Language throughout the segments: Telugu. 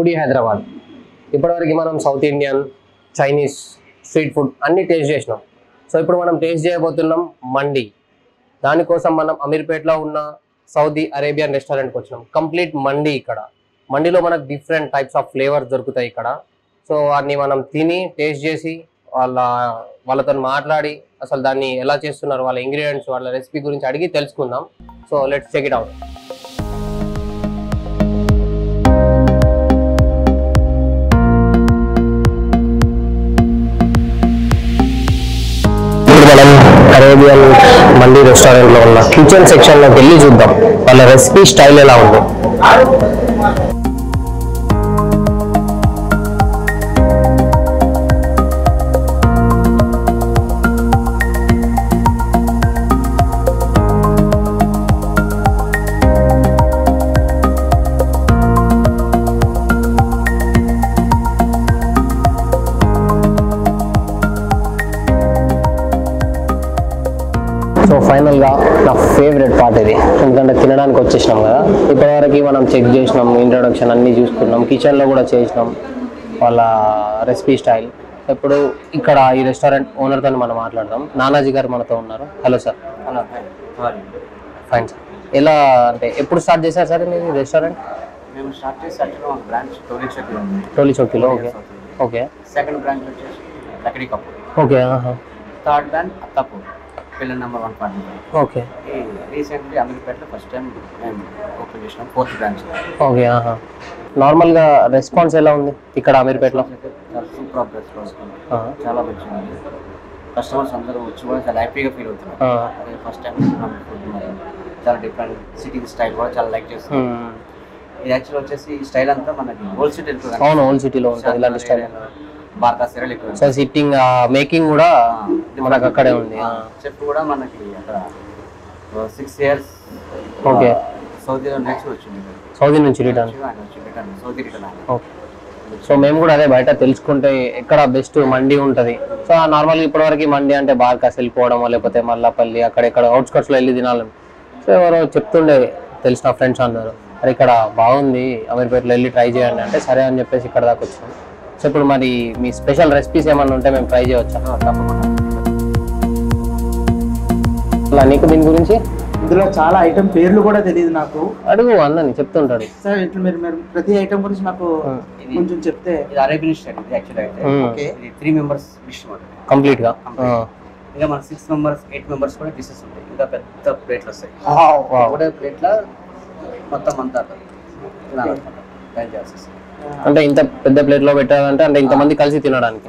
foodie Hyderabad. ఇప్పటివరకు మనం south Indian, Chinese, street food అన్ని టేస్ట్ చేశాం. సో ఇప్పుడు మనం టేస్ట్ చేయబోతున్నాం మండి. దాని కోసం మనం అమీర్పేటలో ఉన్న సౌదీ అరేబియన్ రెస్టారెంట్ కి వచ్చాం. కంప్లీట్ మండి ఇక్కడ. మండిలో మనకు డిఫరెంట్ టైప్స్ ఆఫ్ ఫ్లేవర్స్ దొరుకుతాయి ఇక్కడ. సో వాటిని మనం తిని టేస్ట్ చేసి వాళ్ళతో మాట్లాడి అసలు దాన్ని ఎలా చేస్తున్నారు, వాళ్ళ ఇంగ్రీడియంట్స్, వాళ్ళ రెసిపీ గురించి అడిగి తెలుసుకుందాం. So let's check it out. మనం అరేబియన్ మండీ రెస్టారెంట్లో ఉన్న కిచెన్ సెక్షన్లోకి వెళ్ళి చూద్దాం వాళ్ళ రెసిపీ స్టైల్ ఎలా ఉందో. సో ఫైనల్గా నా ఫేవరెట్ పార్ట్ ఇది, ఎందుకంటే తినడానికి వచ్చేసినాం కదా. ఇప్పటివరకు మనం చెక్ చేసినాం, ఇంట్రొడక్షన్ అన్నీ చూసుకున్నాం, కిచెన్లో కూడా చేసినాం వాళ్ళ రెసిపీ స్టైల్. ఇప్పుడు ఇక్కడ ఈ రెస్టారెంట్ ఓనర్తో మనం మాట్లాడదాం. నానాజీ గారు మనతో ఉన్నారు. Hello sir. Hello. Fine sir. ఎలా అంటే ఎప్పుడు స్టార్ట్ చేశారు సార్ మీరు రెస్టారెంట్? మేము స్టార్ట్ చేసాము బ్రాంచ్ టోలీచోకిలో. టోలీచోకిలో. Okay okay. సెకండ్ బ్రాంచ్ వచ్చేసి Lakdikapul. Okay. Third branch Attapur. నార్మల్గా రెస్పాన్స్ ఎలా ఉంది ఇక్కడ అమీర్పేటలో? చాలా మంచిది. కస్టమర్స్ అందరూ వచ్చి కూడా చాలా హ్యాపీగా ఫీల్ అవుతున్నారు. ఇది యాక్చువల్ వచ్చేసి స్టైల్ అంతా మనకి హోల్ సిటీ. అవును, హోల్ సిటీలో ఉంటుంది ఇలాంటి స్టైల్. సో సిట్టింగ్ మేకింగ్ కూడా మనకు అక్కడే ఉంది. చెఫ్ కూడా మనకి అక్కడ 6 years. ఓకే. సౌదీలో నెక్స్ట్ వచ్చింది. సౌదీ నుంచి return. Saudi return. Okay. So మేము కూడా అదే బయట తెలుసుకుంటే ఎక్కడ బెస్ట్ మండి ఉంటుంది. సో నార్మల్గా ఇప్పటివరకు మండి అంటే బార్కాస్ వెళ్ళిపోవడం, లేకపోతే మల్లాపల్లి అక్కడెక్కడ అవుట్స్కట్స్లో వెళ్ళి తినాలని. సో ఎవరో చెప్తుండే తెలిసిన ఫ్రెండ్స్ అన్నారు, అరే ఇక్కడ బాగుంది అమీర్పేటలో వెళ్ళి ట్రై చేయండి అంటే సరే అని చెప్పేసి ఇక్కడ దాకా వచ్చాను. సో ఇప్పుడు మరి మీ స్పెషల్ రెసిపీస్ ఏమన్నా ఉంటే మేము ట్రై చేయవచ్చు. తప్పకుండా. నీకు దీని గురించి ఇందులో చాలా ఐటమ్ పేర్లు కూడా తెలియదు నాకు. అడుగు అన్నని చెప్తుంటాడు సార్. ఇట్లా మీరు ప్రతి ఐటమ్ గురించి నాకు కొంచెం చెప్తే. ఇది అరేబియన్ స్టైల్ యాక్చువల్ అయితే. ఓకే. ఇది 3 members డిష్ ఉంటుంది కంప్లీట్ గా. ఇంకా మన 6 members 8 members కూడా డిషెస్ ఉంటాయి. ఇంకా పెద్ద ప్లేట్లు వస్తాయి. ఒకటే ప్లేట్లో మొత్తం అంతా ప్లాన్ చేస్తాం. అంటే ఇంత పెద్ద ప్లేట్ లో పెట్టాలంటే అంటే ఇంతమంది కలిసి తినడానికి.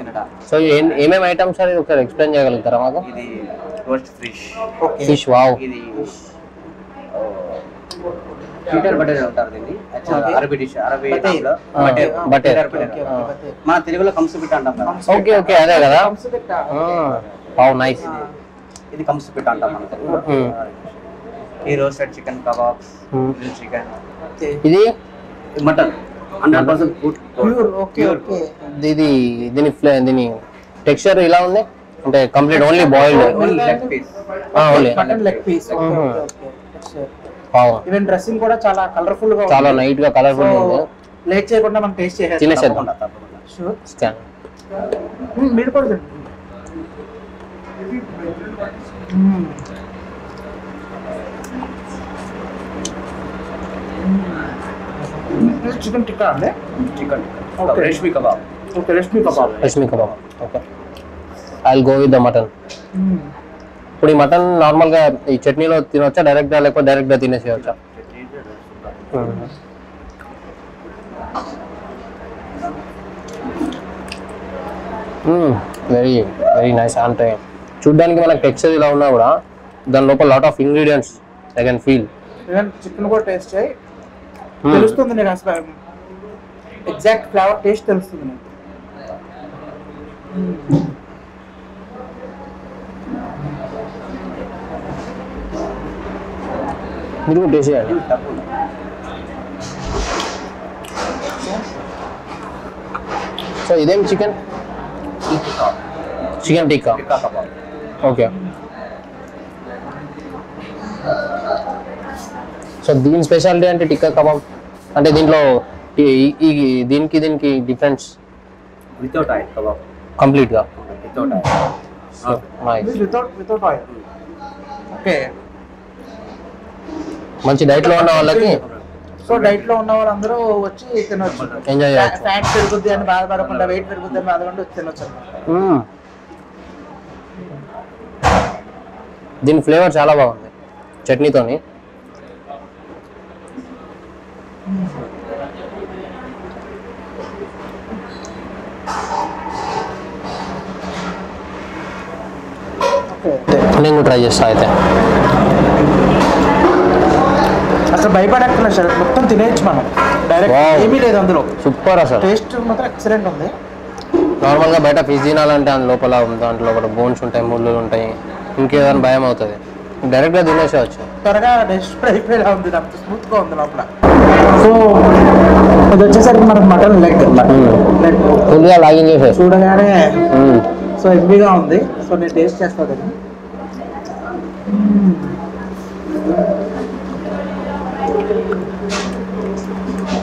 సో ఏమేమి ఐటమ్స్ సార్ ఒకసారి ఎక్స్ప్లెయిన్ చేయగలుగుతారా మాకు? ఇది roast fish. Okay. Fish. Wow. ఇది బటర్ బటర్ అంటారు దీన్ని. అచ్చా. అరబీ డిష్. అరబీ బటర్ బటర్. ఓకే. మన తెలుగులో కంసుపిట్ట అంటాం కదా. Okay okay. అదే కదా కంసుపిట్ట. Wow nice. ఇది కంసుపిట్ట అంటాం మన తెలుగులో. ఈ రోస్టెడ్ చికెన్ కబాబ్. చికెన్. ఇది మటన్ 100% good. Okay okay. దీని టెక్స్చర్ ఇలా ఉంది అంటే complete only boiled. Only leg piece. Only cut leg piece. Okay okay. Texture wow. Even dressing కూడా చాలా కలర్ఫుల్ గా ఉంది. చాలా నైట్ గా కలర్ఫుల్ ఉంది. లేట్ చేయకుండా మనం టేస్ట్ చేసేద్దాం. తినేసేద్దాం. షూర్. స్కాన్. మీరు కూడా తినండి. चिकन टिक्का है chicken tikka. Okay. Reshmi kebab. Okay. Reshmi kebab. Reshmi kebab. Okay. I will go with the mutton. पूरी मटन नॉर्मल గా ఈ చట్నీలో తినొచ్చా డైరెక్ట్ గా, లేకపోతే డైరెక్ట్ గా తినేసేయొచ్చా? Very very nice. అంటే చూడడానికి మనకి టెక్స్చర్ ఇలా ఉన్నా కూడా దాని లోపల lot of ingredients I can feel. Chicken కూడా టేస్ట్ చేయి తెలుస్తుంది. నేను అసలు ఎగ్జాక్ట్ ఫ్లేవర్ టేస్ట్ తెలుస్తుంది నాకు. మీరు టేస్ట్ చేయాలి. సో ఇదేం chicken? Chicken tikka. Okay. So దీని స్పెషాలిటీ అంటే టిక్కా కబాబ్ అంటే దీంట్లో దీనికి difference without oil kebab complete గా without oil without oil okay మంచి డైట్ లో ఉన్న వాళ్ళకి సో డైట్ లో ఉన్న వాళ్ళందరూ వచ్చి తినొచ్చు ఎంజాయ్ చేయొచ్చు ఫ్యాట్ పెరుగుద్ది అని బాధపడకుండా weight పెరుగుద్ది అని బాధపడకుండా వచ్చి తినొచ్చు దీని ఫ్లేవర్ చాలా బాగుంది చట్నీతోని నేను ట్రై చేస్తా అయితే అసలు భయపడక్కర్లా సార్ మొత్తం తినేయచ్చు మనం డైరెక్ట్ ఏమీ లేదు అందులో సూపర్ అసలు టేస్ట్ మాత్రం ఎక్సలెంట్ ఉంది నార్మల్గా బయట ఫిష్ తినాలంటే దాని లోపల దాంట్లో కూడా బోన్స్ ఉంటాయి ముళ్ళు ఉంటాయి ఇంకేదైనా భయం అవుతుంది డైరెక్ట్గా తినేసేవచ్చు త్వరగా డెస్ట్ అయిపోయేలా ఉంది నాకు స్మూత్గా ఉంది లోపల సో అది వచ్చేసరికి మనకు మటన్ లెగ్ ఫుల్గా లాగిన్ చేసేది చూడగానే సో హెవీగా ఉంది సో నేను టేస్ట్ చేస్తాను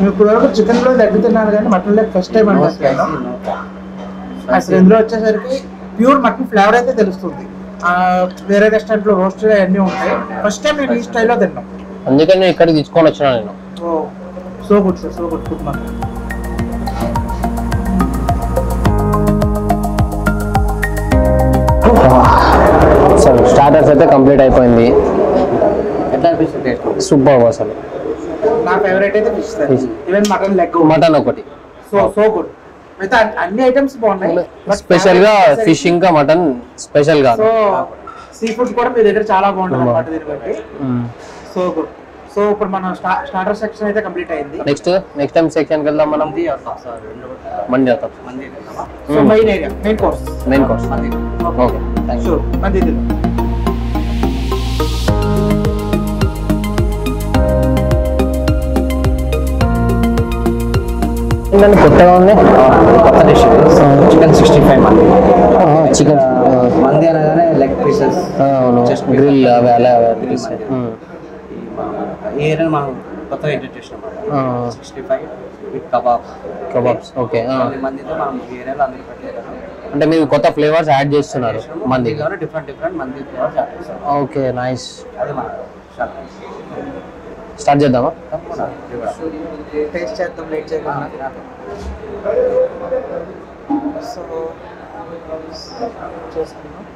ఇప్పుడు వరకు చికెన్లో తగ్గుతున్నాను కానీ మటన్ లెగ్ ఫస్ట్ టైం అనిపిస్తుంది అసలు ఇందులో వచ్చేసరికి ప్యూర్ మటన్ ఫ్లేవర్ అయితే తెలుస్తుంది వేరే రెస్టారెంట్లో రోస్టెడ్ అన్నీ ఉంటాయి ఫస్ట్ టైం నేను ఈ స్టైల్లో తిన్నాం అందుకని నేను ఇక్కడికి తీసుకొని వచ్చినా నేను so good sir so good good mutton అసలు స్టార్టర్స్ అయితే కంప్లీట్ అయిపోయింది ఎట్లా అనిపిస్తుంది టేస్ట్ సూపర్ అసలు నా ఫేవరెట్ అయితే fish sir even mutton leg mutton ఒకటి సో సో గుడ్ మిగతా అన్ని ఐటమ్స్ బాగున్నాయి స్పెషల్ గా ఫిష్ ఇంకా మటన్ స్పెషల్ గా సో సీ ఫుడ్ కూడా మీ దగ్గర చాలా బాగుంటుంది అన్నమాట దీనికంటే సో గుడ్ సో ఇప్పుడు మనం స్టార్టర్ సెక్షన్ అయితే కంప్లీట్ అయ్యింది నెక్స్ట్ టైం సెక్షన్ వెళ్దాం మనం మండి అవుతాం మండి సో మెయిన్ కోర్స్ మండి ఓకే థాంక్యూ మండి ఏంటంటే కొత్తగా ఉంది కొత్త డిష్ చికెన్ 65 మంది చికెన్ మంది అనగానే లెగ్ పీసెస్ గ్రిల్ అవి అలా ఈ ఏరియా మనం కొత్తగా ఎంటర్ చేసినాం 65 విత్ కబాబ్స్ ఓకే మందితో మనం ఈ ఏరియాలో అందరూ పెట్టలేదు అంటే మీరు కొత్త ఫ్లేవర్స్ యాడ్ చేస్తున్నారు మంది డిఫరెంట్ మంది ఫ్లేవర్స్ యాడ్ చేస్తారు ఓకే నైస్ అది మన స్టార్ట్ చేద్దామా టేస్ట్ చేద్దాం లేట్ చేయకుండా సో చేసుకుందాం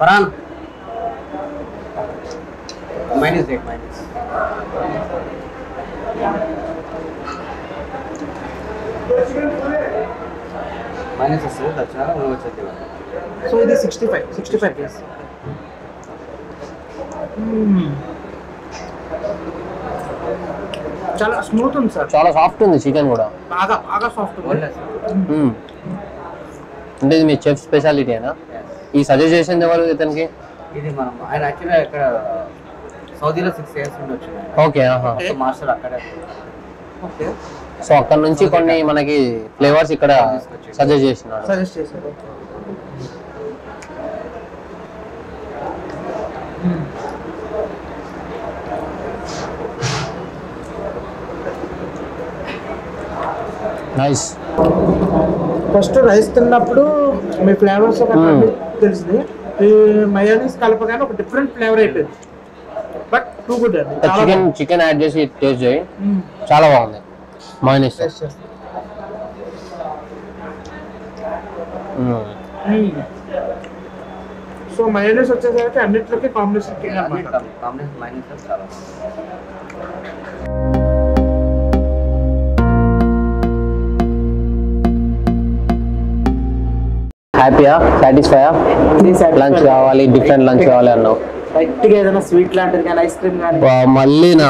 పరాన్ మైనస్ వస్తుంది దక్షిణ వచ్చేది So it is 65 yes. Chala smooth undi sir. Chala soft undi chicken kuda. Baga soft undi. Ante me chef speciality ana. Ee suggest chesindi evaru itaniki. Idi manam ayana actually ikkada Saudi lo 6 years undi ochindi. Okay aha. Master akkade. Okay. So akkada nunchi konni manaki flavors ikkada suggest chesaru. Nice first rice తిన్నప్పుడు మీ ఫ్లేవర్స్ తెలిసింది ఈ మయోనీస్ కలపగానే ఒక డిఫరెంట్ ఫ్లేవర్ అయిపోయింది బట్ టూ గుడ్ అండి చికెన్ యాడ్ చేసి టేస్ట్ చేయి చాలా బాగుంది మయోనీస్ సో మయోనీస్ వచ్చేసరికి అన్నిట్లోకి కాంబినేషన్ మయోనీస్ చాలా హ్యాపీయా సాటిస్ఫైయా లంచ్ కావాలి డిఫరెంట్ లంచ్ కావాలి అన్నావు గట్టిగా ఏదైనా స్వీట్ లాంటిది కానీ ఐస్ క్రీమ్ కానీ మళ్ళీ నా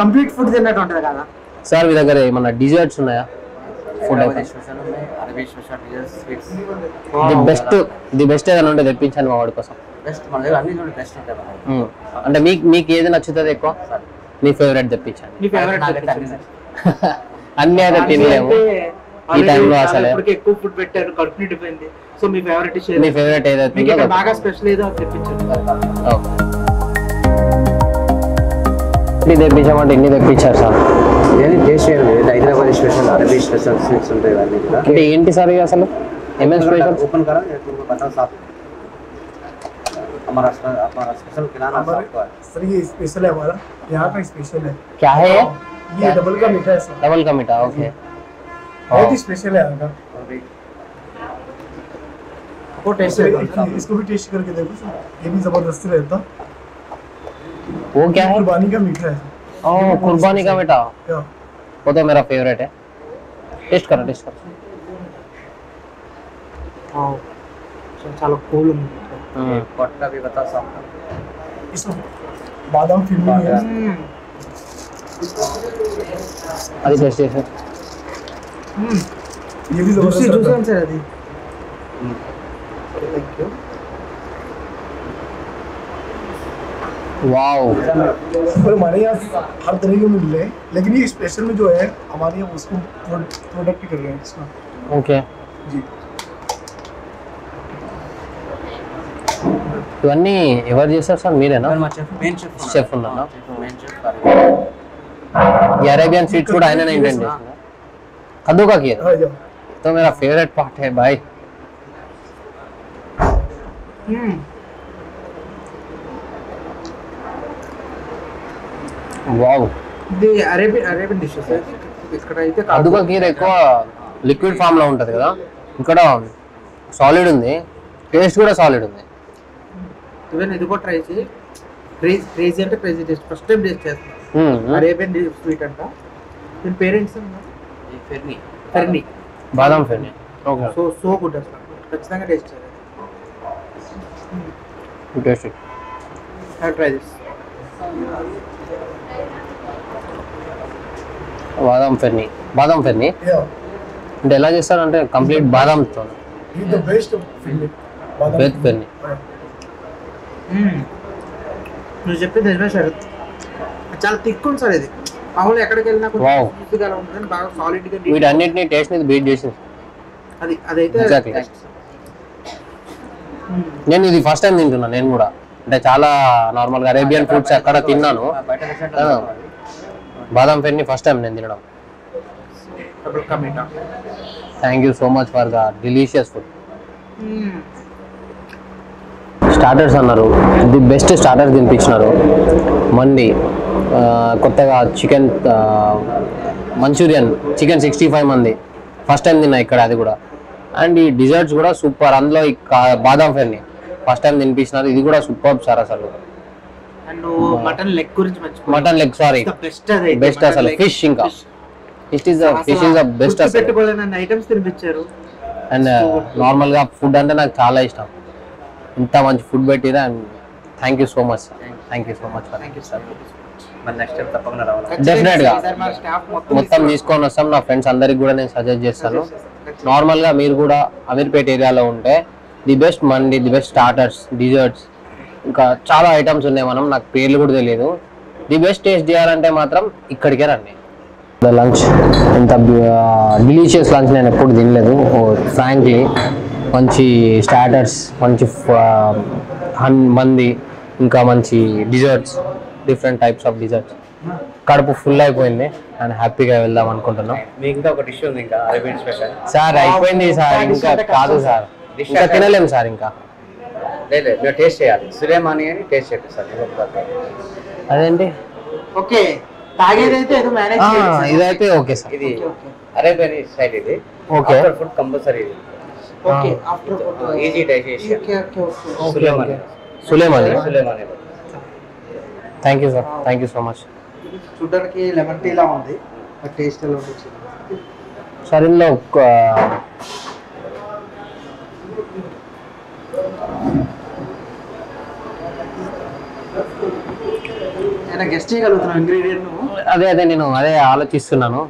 కంప్లీట్ ఫుడ్ తిన్నట్టు ఉంటుంది కదా సార్ మీ దగ్గర ఏమన్నా డిజర్ట్స్ ఉన్నాయా ఫుడ్ ది బెస్ట్ ఏదైనా ఉంటే తెప్పించాను మా వాడి కోసం అంటే మీకు ఏది నచ్చుతుంది ఎక్కువ నీ ఫేవరెట్ తెప్పించాను అన్ని అయితే తినలేము ఈ టైంలో అసలు సో మీ ఫేవరెట్ షేర్ మీ ఫేవరెట్ ఏదో మీకు ఇక్కడ బాగా స్పెషల్ ఏదో తెప్పించండి. ఓకే ఇది తెప్పించామంటే ఇన్ని తెప్పించారు సార్. ఏది టేస్ట్ చేయాలి హైదరాబాద్ స్పెషల్ అరబీ స్పెషల్ స్వీట్స్ ఉంటాయి ఇవన్నీ కూడా. అంటే ఏంటి సార్ ఇది అసలు ఎంఎస్ స్పెషల్ ఓపెన్ కరా మీకు బతానా సాబ్ हमारा हमारा स्पेशल खिलाना सबको है सर. ये स्पेशल है हमारा यहां पे स्पेशल है. क्या है ये डबल का मीठा है सर. डबल का मीठा ओके बहुत ही स्पेशल है आपका. वो टेस्ट है इसको भी टेस्ट करके देखो सर ये भी जबरदस्त रहता. वो क्या है कुर्बानी का मीठा है. ओ कुर्बानी का मीठा वो तो मेरा फेवरेट है. टेस्ट करो टेस्ट करो. आओ चलो खोलो पटना भी बता साहब इसमें बादाम फिरनी है. अरे टेस्ट है ये भी जबरदस्त दूसरा से आती. Thank you. वाओ पर हमारे यहाँ हर तरह के मिल रहे हैं लेकिन ये स्पेशल में जो है हमारे यहाँ उसको प्रोडक्ट कर रहे हैं इसका. ओके जी ఇవన్నీ ఎవరు చేశారు సార్ మీరేనా? షెఫ్ ఉన్నారా? ఈ అరేబియన్ స్వీట్స్ కూడా ఆయననే ఇంటెండ్ చేశారు. కద్దు కా కియా తో మేరా ఫేవరెట్ పార్ట్ హై భాయ్. వావ్ ది అరేబియన్ డిషెస్ ఇక్కడ అయితే కద్దు కా కియా ఎక్కువ లిక్విడ్ ఫామ్ లో ఉంటది కదా, ఇక్కడ సాలిడ్ ఉంది, టేస్ట్ కూడా సాలిడ్ ఉంది. ఇవన్నీ ఇది కూడా ట్రై చేయి. క్రేజీ అంటే crazy taste. First time taste చేస్తాను అరేబియన్ స్వీట్ అంట. దీని పేరెంట్స్ ఈ ఫెర్ని ఫెర్ని బాదం phirni. Okay so so good అసలు ఖచ్చితంగా టేస్ట్ చేయాలి. Good taste I try this బాదం ఫెర్ని. బాదం ఫెర్ని అంటే ఎలా చేస్తారంటే కంప్లీట్ బాదంతో ఇది ది బెస్ట్ ఫెర్ని. బాదం ఫెర్ని నువ్వు చెప్పేది నిజమే సార్. చాలా థిక్ ఉంది సార్ ఇది. మామూలు ఎక్కడికి వెళ్ళినా కొంచెం ఉంటుంది, బాగా సాలిడ్గా వీటన్నిటిని టేస్ట్ని బీట్ చేసేది అది. అదైతే నేను ఇది ఫస్ట్ టైం తింటున్నాను. నేను కూడా అంటే చాలా నార్మల్గా అరేబియన్ ఫుడ్స్ ఎక్కడ తిన్నాను, బాదం ఫెర్ని ఫస్ట్ టైం నేను తినడం. Thank you so much for the delicious food. Starters అన్నారు, ది బెస్ట్ స్టార్టర్స్ తినిపించినారు. మండి కొత్తగా చికెన్ మంచూరియన్ చికెన్ 65 మంది ఫస్ట్ టైం తిన్నా ఇక్కడ, అది కూడా. అండ్ ఈ డిజర్ట్స్ కూడా సూపర్. అందులో ఈ బాదం ఫెర్ని ఫస్ట్ టైం తినిపించినారు, ఇది కూడా సూపర్ సార్ అసలు. And mutton leg sorry best అసలు. ఫిష్ ఇంకా ఫిష్ ఈస్ ద బెస్ట్ అసలు. అండ్ నార్మల్గా ఫుడ్ అంటే నాకు చాలా ఇష్టం. ఇంత మంచి ఫుడ్ పెట్టిరా. And thank you so much sir. డెఫినెట్గా మొత్తం తీసుకొని వస్తాం. నా ఫ్రెండ్స్ అందరికి కూడా నేను సజెస్ట్ చేస్తాను, నార్మల్గా మీరు కూడా అమీర్పేట ఏరియాలో ఉంటే the best mandi, the best starters, desserts, ఇంకా చాలా ఐటమ్స్ ఉన్నాయి. మనం నాకు పేర్లు కూడా తెలియదు. ది బెస్ట్ టేస్ట్ చేయాలంటే మాత్రం ఇక్కడికే రండి. లంచ్ ఇంత డిలీషియస్ లంచ్ నేను ఎప్పుడు తినలేదు ఫ్రాంక్లీ. మంచి స్టార్టర్స్, మంచి మంది, ఇంకా మంచి desserts, different types of desserts. కడుపు ఫుల్ అయిపోయింది అండ్ హ్యాపీగా వెళ్దాం అనుకుంటున్నాం. ఇంకా ఒక డిష్ ఉంది ఇంకా అరేబియన్ స్పెషల్ సార్. అయిపోయింది సార్, ఇంకా కాదు సార్, ఇంకా తినలేము సార్. ఇంకా లేదు, మీరు టేస్ట్ చేయాలి. సులేమాని అని టేస్ట్ చేయండి సార్. అదేంటి ఓకే తాగేదైతే ఏదో మేనేజ్ చేయండి. ఇదైతే ఓకే సార్, ఇది అరేబియన్ స్టైల్, ఇది okay food compulsory. Okay after photo easy digestion. Okay okay Sulaimani thank you sir, thank you so much. చూడడానికి లెమన్ టీ లా ఉంది, ఆ టేస్ట్ ఎలా ఉంటుంది సార్? ఇందులో నేను గెస్ట్ చేయగలుగుతున్నాను ఇంగ్రీడియంట్. నేను అదే ఆలోచిస్తున్నాను.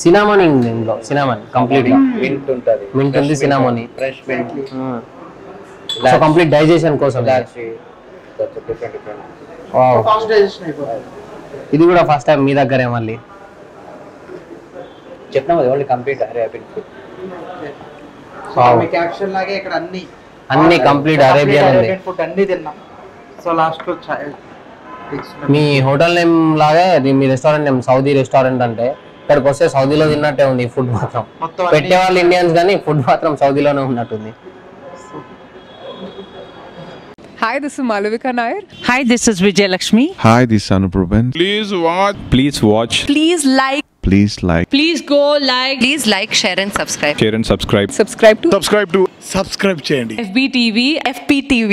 సినామన్ ఉంది ఇందులో, సినామన్ కంప్లీట్ గా మింట్ ఉంటది, మింట్ ఉంది, cinnamon fresh mint. So complete digestion కోసం ఫాస్ట్ డైజెషన్ అయిపోతుంది. ఇది కూడా ఫస్ట్ టైం మీ దగ్గరే మళ్ళీ చెప్పినా. Only complete Arabian food caption lage ikkada anni complete Arabian food anni tinnam. So last lo మీ హోటల్ నేమ్ లాగా మీ రెస్టారెంట్ నేమ్ సౌదీ రెస్టారెంట్ అంటే ఇక్కడికి వస్తే సౌదీలో తిన్నట్టే ఉంది ఫుడ్ మాత్రం. పెట్టేవాళ్ళు ఇండియన్స్ కానీ ఫుడ్ మాత్రం సౌదీలోనే ఉన్నట్టుంది. Hi, this is Malavika Nair. Hi, this is Vijay Lakshmi. Hi, this is Anup Rubens. Please watch. Please watch. Please like. Please like. Please go like. Please like, share and subscribe. Share and subscribe. Subscribe to. Subscribe to. Subscribe చేయండి. FBTV. FPTV.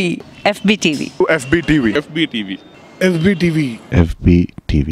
FBTV. FBTV. FBTV. FBTV.